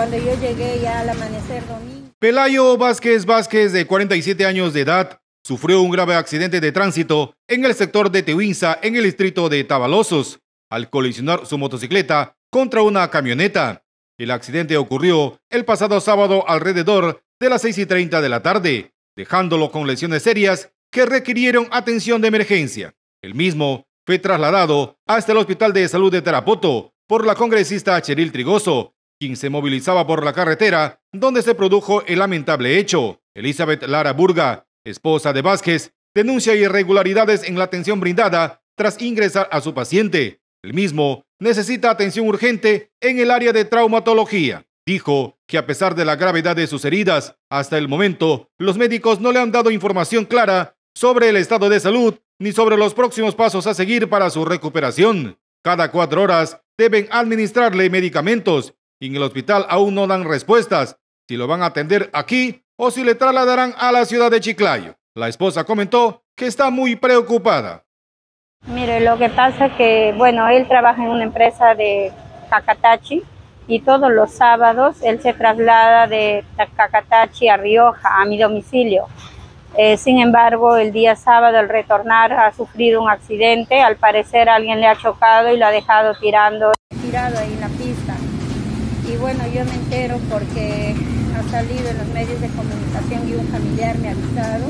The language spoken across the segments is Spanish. cuando yo llegué ya al amanecer domingo. Pelayo Vázquez Vázquez, de 47 años de edad, sufrió un grave accidente de tránsito en el sector de Tehuinza, en el distrito de Tabalosos, al colisionar su motocicleta contra una camioneta. El accidente ocurrió el pasado sábado alrededor de las 6:30 de la tarde, dejándolo con lesiones serias que requirieron atención de emergencia. El mismo fue trasladado hasta el Hospital de Salud de Tarapoto por la congresista Cheryl Trigoso, quien se movilizaba por la carretera donde se produjo el lamentable hecho. Elizabeth Lara Burga, esposa de Vázquez, denuncia irregularidades en la atención brindada tras ingresar a su paciente. El mismo necesita atención urgente en el área de traumatología. Dijo que a pesar de la gravedad de sus heridas, hasta el momento los médicos no le han dado información clara sobre el estado de salud ni sobre los próximos pasos a seguir para su recuperación. Cada 4 horas deben administrarle medicamentos. Y en el hospital aún no dan respuestas si lo van a atender aquí o si le trasladarán a la ciudad de Chiclayo. La esposa comentó que está muy preocupada. Mire, lo que pasa es que, bueno, él trabaja en una empresa de Cacatachi y todos los sábados él se traslada de Cacatachi a Rioja, a mi domicilio. Sin embargo, el día sábado al retornar ha sufrido un accidente. Al parecer alguien le ha chocado y lo ha dejado tirado ahí en la pista. Y bueno, yo me entero porque ha salido en los medios de comunicación y un familiar me ha avisado,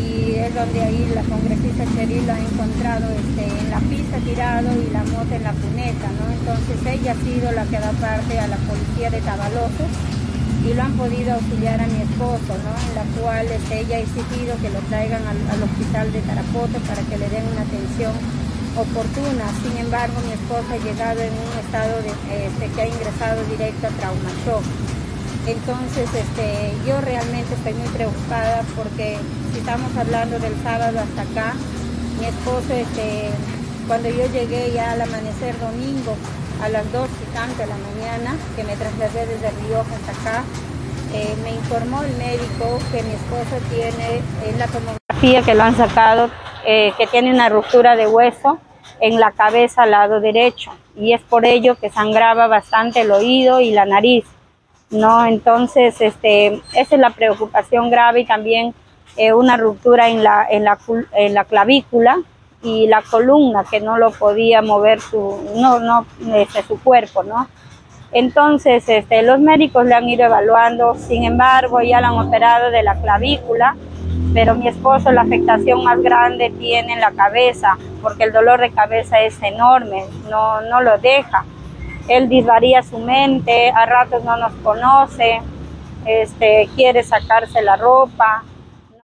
y es donde ahí la congresista Cheryl lo ha encontrado en la pista tirado y la moto en la cuneta, ¿no? Entonces ella ha sido la que da parte a la policía de Tabalosos y lo han podido auxiliar a mi esposo, ¿no? En la cual ella ha exigido que lo traigan al hospital de Tarapoto para que le den una atención oportuna. Sin embargo, mi esposa ha llegado en un estado que ha ingresado directo a trauma shock. Entonces yo realmente estoy muy preocupada porque si estamos hablando del sábado hasta acá, mi esposo cuando yo llegué ya al amanecer domingo a las 2:00 y tanto de la mañana, que me trasladé desde Rioja hasta acá, me informó el médico que mi esposo tiene en la tomografía que lo han sacado, que tiene una ruptura de hueso en la cabeza al lado derecho, y es por ello que sangraba bastante el oído y la nariz, ¿no? Entonces esa es la preocupación grave, y también una ruptura en la clavícula y la columna, que no lo podía mover su cuerpo, ¿no? Entonces los médicos le han ido evaluando. Sin embargo, ya la han operado de la clavícula, pero mi esposo la afectación más grande tiene en la cabeza, porque el dolor de cabeza es enorme, no lo deja. Él disvaría su mente, a ratos no nos conoce, quiere sacarse la ropa.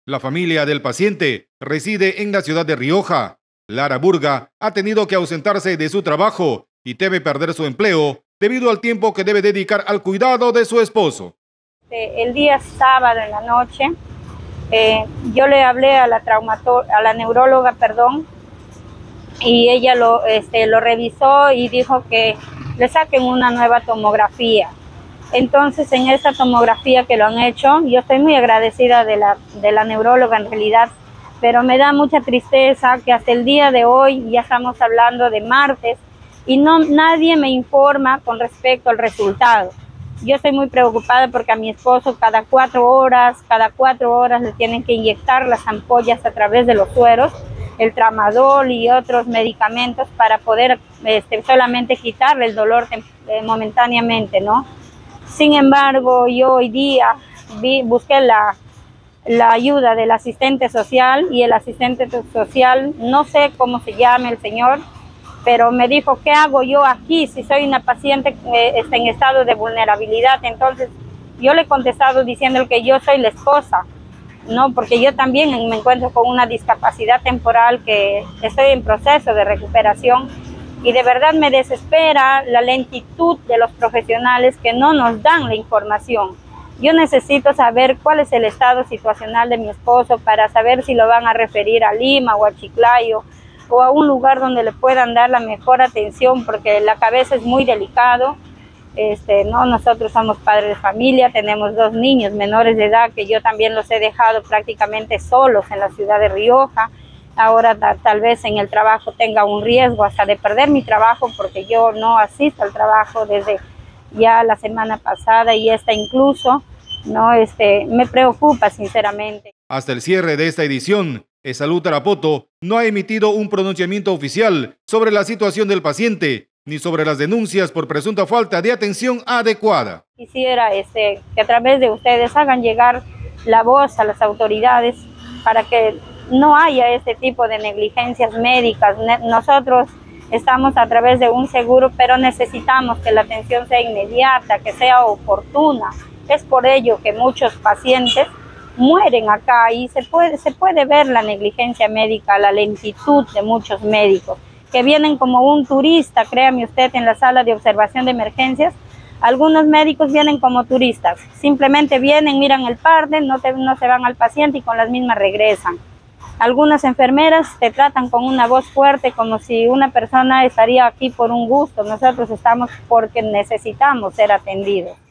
La familia del paciente reside en la ciudad de Rioja. Lara Burga ha tenido que ausentarse de su trabajo y debe perder su empleo debido al tiempo que debe dedicar al cuidado de su esposo. El día sábado en la noche, yo le hablé a la neuróloga, perdón, y ella lo revisó y dijo que le saquen una nueva tomografía. Entonces, en esa tomografía que lo han hecho, yo estoy muy agradecida de la neuróloga en realidad, pero me da mucha tristeza que hasta el día de hoy, ya estamos hablando de martes, y nadie me informa con respecto al resultado. Yo estoy muy preocupada porque a mi esposo cada cuatro horas le tienen que inyectar las ampollas a través de los sueros, el tramadol y otros medicamentos para poder solamente quitarle el dolor momentáneamente, ¿no? Sin embargo, yo hoy día busqué la ayuda del asistente social, y el asistente social, no sé cómo se llama el señor, pero me dijo, ¿qué hago yo aquí si soy una paciente que está en estado de vulnerabilidad? Entonces, yo le he contestado diciéndole que yo soy la esposa, ¿no? Porque yo también me encuentro con una discapacidad temporal que estoy en proceso de recuperación, y de verdad me desespera la lentitud de los profesionales que no nos dan la información. Yo necesito saber cuál es el estado situacional de mi esposo para saber si lo van a referir a Lima o a Chiclayo, o a un lugar donde le puedan dar la mejor atención, porque la cabeza es muy delicado. ¿No? Nosotros somos padres de familia, tenemos 2 niños menores de edad que yo también los he dejado prácticamente solos en la ciudad de Rioja. Ahora tal vez en el trabajo tenga un riesgo hasta de perder mi trabajo, porque yo no asisto al trabajo desde ya la semana pasada y esta incluso, ¿no? Me preocupa sinceramente. Hasta el cierre de esta edición, EsSalud Tarapoto no ha emitido un pronunciamiento oficial sobre la situación del paciente, ni sobre las denuncias por presunta falta de atención adecuada. Quisiera que a través de ustedes hagan llegar la voz a las autoridades para que no haya este tipo de negligencias médicas. Nosotros estamos a través de un seguro, pero necesitamos que la atención sea inmediata, que sea oportuna. Es por ello que muchos pacientes mueren acá y se puede ver la negligencia médica, la lentitud de muchos médicos que vienen como un turista, créame usted, en la sala de observación de emergencias. Algunos médicos vienen como turistas, simplemente vienen, miran el parte, no se van al paciente y con las mismas regresan. Algunas enfermeras te tratan con una voz fuerte, como si una persona estaría aquí por un gusto. Nosotros estamos porque necesitamos ser atendidos.